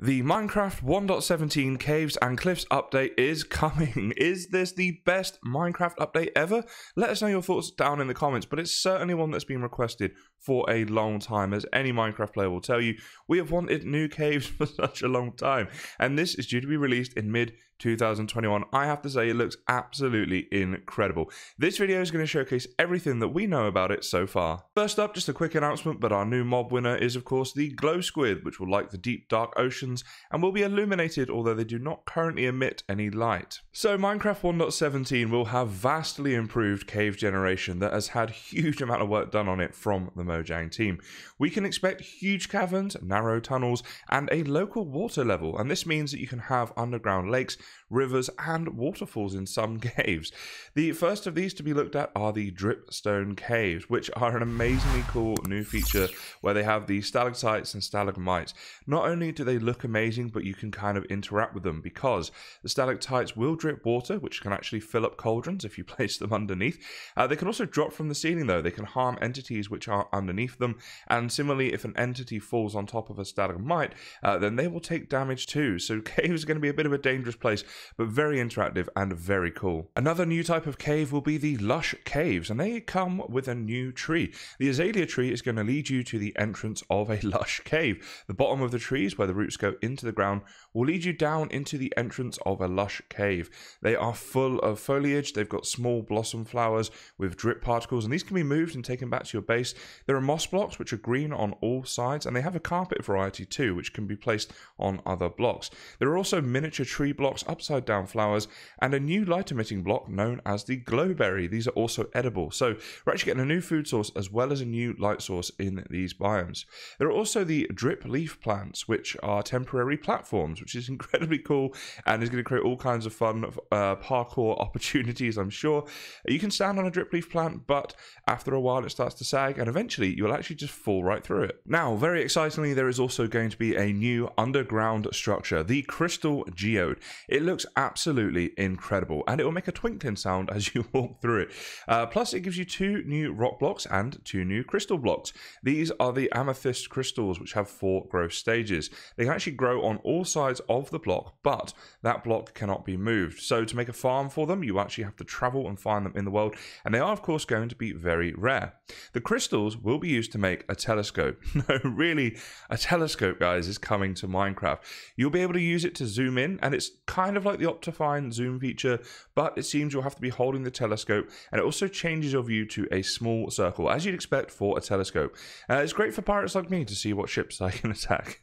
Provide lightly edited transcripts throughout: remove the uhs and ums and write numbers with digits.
The Minecraft 1.17 Caves and Cliffs update is coming. Is this the best Minecraft update ever? Let us know your thoughts down in the comments, but it's certainly one that's been requested for a long time. As any Minecraft player will tell you, we have wanted new caves for such a long time, and this is due to be released in mid-2021. I have to say, it looks absolutely incredible. This video is going to showcase everything that we know about it so far. First up, just a quick announcement, but our new mob winner is of course the glow squid, which will like the deep dark oceans and will be illuminated, although they do not currently emit any light. So Minecraft 1.17 will have vastly improved cave generation that has had huge amount of work done on it from the Mojang team. We can expect huge caverns, narrow tunnels, and a local water level, and this means that you can have underground lakes, rivers, and waterfalls in some caves. The first of these to be looked at are the dripstone caves, which are an amazingly cool new feature where they have the stalactites and stalagmites. Not only do they look amazing, but you can kind of interact with them, because the stalactites will drip water, which can actually fill up cauldrons if you place them underneath. They can also drop from the ceiling though. They can harm entities which are underneath them, and similarly, if an entity falls on top of a stalagmite, then they will take damage too. So caves are going to be a bit of a dangerous place, but very interactive and very cool. Another new type of cave will be the lush caves, and they come with a new tree. The azalea tree is going to lead you to the entrance of a lush cave. The bottom of the trees, where the roots go into the ground, will lead you down into the entrance of a lush cave. They are full of foliage. They've got small blossom flowers with drip particles, and these can be moved and taken back to your base. There are moss blocks, which are green on all sides, and they have a carpet variety too, which can be placed on other blocks. There are also miniature tree blocks, upside down flowers, and a new light emitting block known as the glowberry. These are also edible, so we're actually getting a new food source as well as a new light source in these biomes. There are also the drip leaf plants, which are temporary platforms, which is incredibly cool and is going to create all kinds of fun parkour opportunities, I'm sure. You can stand on a drip leaf plant, but after a while it starts to sag, and eventually you'll actually just fall right through it. Now, very excitingly, there is also going to be a new underground structure, the crystal geode. It looks absolutely incredible, and it will make a twinkling sound as you walk through it. Plus, it gives you 2 new rock blocks and 2 new crystal blocks. These are the amethyst crystals, which have 4 growth stages. They can actually grow on all sides of the block, but that block cannot be moved. So to make a farm for them, you actually have to travel and find them in the world, and they are of course going to be very rare. The crystals will be used to make a telescope. No, really, a telescope, guys, is coming to Minecraft. You'll be able to use it to zoom in, and it's kind of like the Optifine zoom feature, but it seems you'll have to be holding the telescope, and it also changes your view to a small circle, as you'd expect for a telescope. It's great for pirates like me to see what ships I can attack.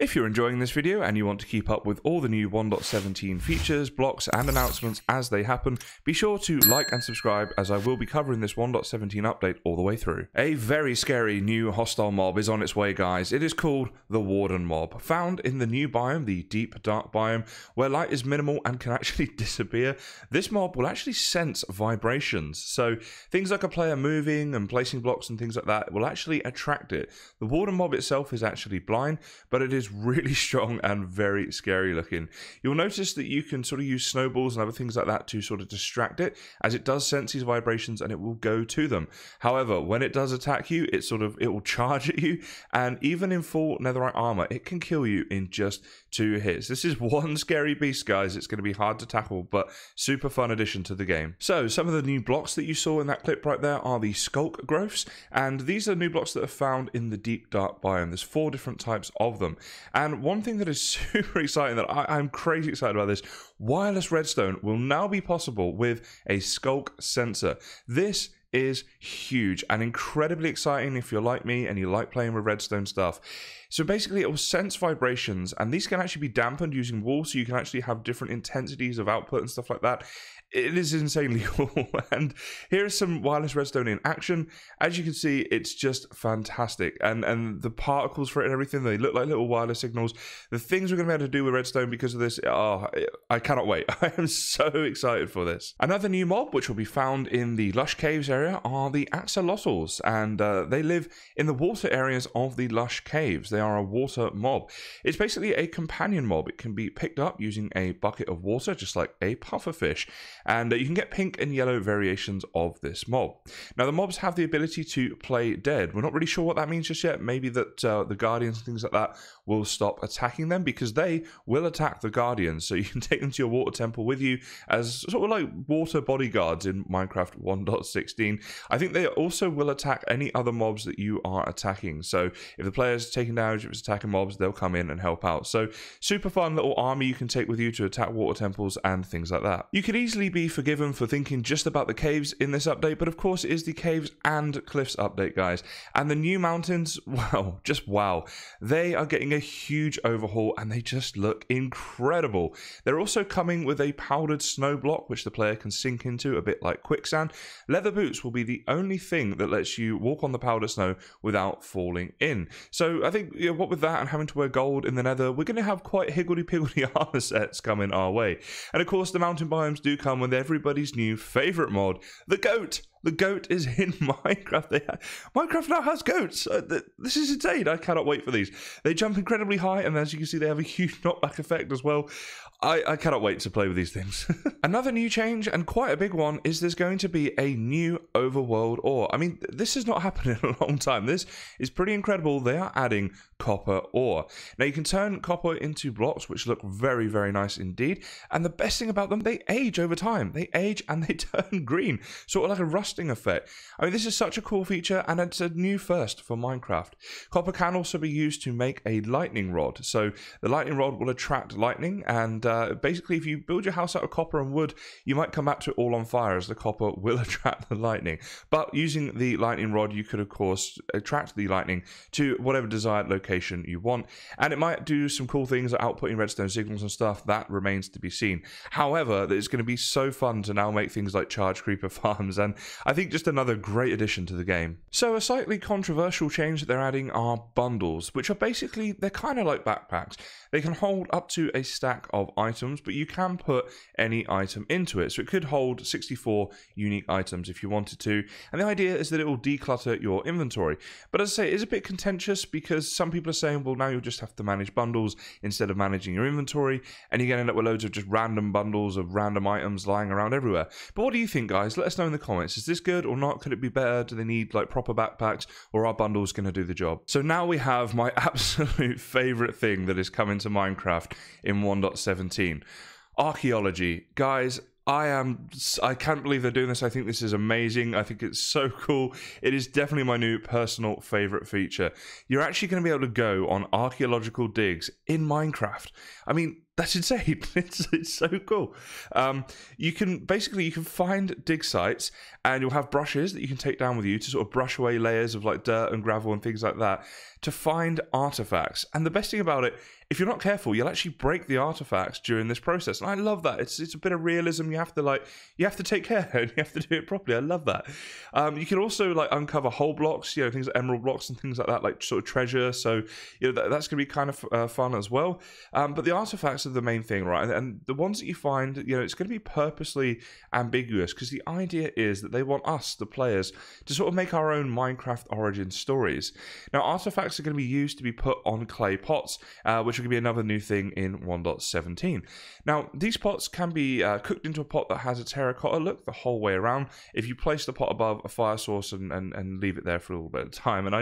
If you're enjoying this video and you want to keep up with all the new 1.17 features, blocks, and announcements as they happen, be sure to like and subscribe, as I will be covering this 1.17 update all the way through. A very scary new hostile mob is on its way, guys. It is called the Warden mob, found in the new biome, the deep dark biome, where light is minimal and can actually disappear. This mob will actually sense vibrations, so things like a player moving and placing blocks and things like that will actually attract it. The Warden mob itself is actually blind, but it is really strong and very scary looking. You'll notice that you can sort of use snowballs and other things like that to sort of distract it, as it does sense these vibrations and it will go to them. However, when it does attack you, it will charge at you, and even in full netherite armor, it can kill you in just 2 hits. This is one scary beast, guys. It's going to be hard to tackle, but super fun addition to the game. So some of the new blocks that you saw in that clip right there are the sculk growths, and these are new blocks that are found in the deep dark biome. There's 4 different types of them. And one thing that is super exciting, that I'm crazy excited about this, wireless redstone will now be possible with a sculk sensor. This is huge and incredibly exciting if you're like me and you like playing with redstone stuff. So basically, it will sense vibrations, and these can actually be dampened using walls, so you can actually have different intensities of output and stuff like that. It is insanely cool, and here is some wireless redstone in action. As you can see, it's just fantastic, and the particles for it and everything, they look like little wireless signals. The things we're going to be able to do with redstone because of this, oh, I cannot wait. I am so excited for this. Another new mob, which will be found in the lush caves area, are the axolotls, and they live in the water areas of the lush caves. They are a water mob. It's basically a companion mob. It can be picked up using a bucket of water, just like a pufferfish, and you can get pink and yellow variations of this mob. Now, the mobs have the ability to play dead. We're not really sure what that means just yet. Maybe that the guardians and things like that will stop attacking them, because they will attack the guardians. So you can take them to your water temple with you as sort of like water bodyguards in Minecraft 1.16. I think they also will attack any other mobs that you are attacking. So if the player's taking damage, if it's attacking mobs, they'll come in and help out. So super fun little army you can take with you to attack water temples and things like that. You could easily be forgiven for thinking just about the caves in this update, but of course it is the Caves and Cliffs update, guys. And the new mountains, wow, just wow. They are getting a huge overhaul and they just look incredible. They're also coming with a powdered snow block, which the player can sink into a bit like quicksand. Leather boots will be the only thing that lets you walk on the powder snow without falling in. So I think, you know, what with that and having to wear gold in the nether, we're going to have quite higgledy-piggledy armor sets coming our way. And of course, the mountain biomes do come with everybody's new favorite mod, the goat. The goat is in Minecraft. Minecraft now has goats. This is insane. I cannot wait for these. They jump incredibly high, and as you can see, they have a huge knockback effect as well. I cannot wait to play with these things. Another new change, and quite a big one, is there's going to be a new overworld ore. I mean, this has not happened in a long time. This is pretty incredible. They are adding copper ore. Now, you can turn copper into blocks, which look very, very nice indeed. And the best thing about them, they age over time. They age and they turn green, sort of like a rust effect. I mean, this is such a cool feature, and it's a new first for Minecraft. Copper can also be used to make a lightning rod. So the lightning rod will attract lightning, and basically if you build your house out of copper and wood, you might come back to it all on fire, as the copper will attract the lightning. But using the lightning rod, you could of course attract the lightning to whatever desired location you want, and it might do some cool things like outputting redstone signals and stuff. That remains to be seen. However, it's going to be so fun to now make things like charge creeper farms, and I think just another great addition to the game. So a slightly controversial change that they're adding are bundles, which are basically, they're kind of like backpacks. They can hold up to a stack of items, but you can put any item into it. So it could hold 64 unique items if you wanted to. And the idea is that it will declutter your inventory. But as I say, it is a bit contentious, because some people are saying, well, now you'll just have to manage bundles instead of managing your inventory, and you're going to end up with loads of just random bundles of random items lying around everywhere. But what do you think, guys? Let us know in the comments. Is this good or not? Could it be better? Do they need like proper backpacks, or are bundles going to do the job? So now we have my absolute favorite thing that is coming to Minecraft in 1.17. Archaeology. Guys, I can't believe they're doing this. I think this is amazing. I think it's so cool. It is definitely my new personal favorite feature. You're actually going to be able to go on archaeological digs in Minecraft. I mean, that's insane. It's so cool. You can find dig sites, and you'll have brushes that you can take down with you to sort of brush away layers of like dirt and gravel and things like that to find artifacts. And the best thing about it, if you're not careful, you'll actually break the artifacts during this process. And I love that. It's a bit of realism. You have to take care, and you have to do it properly. I love that. You can also like uncover whole blocks, you know, things like emerald blocks and things like that, like sort of treasure. So you know that's gonna be kind of fun as well. But the artifacts are the main thing, right? And the ones that you find, you know, it's going to be purposely ambiguous, because the idea is that they want us, the players, to sort of make our own Minecraft origin stories. Now, artifacts are going to be used to be put on clay pots, which are going to be another new thing in 1.17. Now, these pots can be cooked into a pot that has a terracotta look the whole way around, if you place the pot above a fire source and leave it there for a little bit of time. And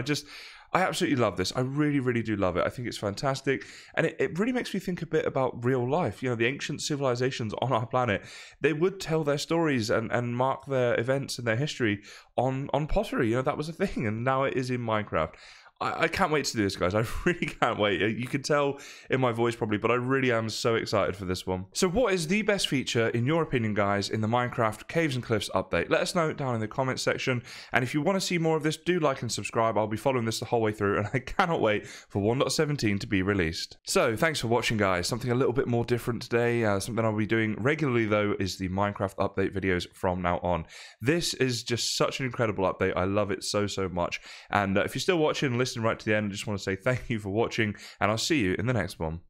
I absolutely love this. I really, really do love it. I think it's fantastic. And it really makes me think a bit about real life. You know, the ancient civilizations on our planet, they would tell their stories and mark their events and their history on pottery. You know, that was a thing, and now it is in Minecraft. I can't wait to do this, guys. I really can't wait. You can tell in my voice probably, but I really am so excited for this one. So what is the best feature, in your opinion, guys, in the Minecraft Caves and Cliffs update? Let us know down in the comments section. And if you want to see more of this, do like and subscribe. I'll be following this the whole way through, and I cannot wait for 1.17 to be released. So thanks for watching, guys. Something a little bit more different today. Something I'll be doing regularly, though, is the Minecraft update videos from now on. This is just such an incredible update. I love it so, so much. And if you're still watching, listen right to the end, I just want to say thank you for watching, and I'll see you in the next one.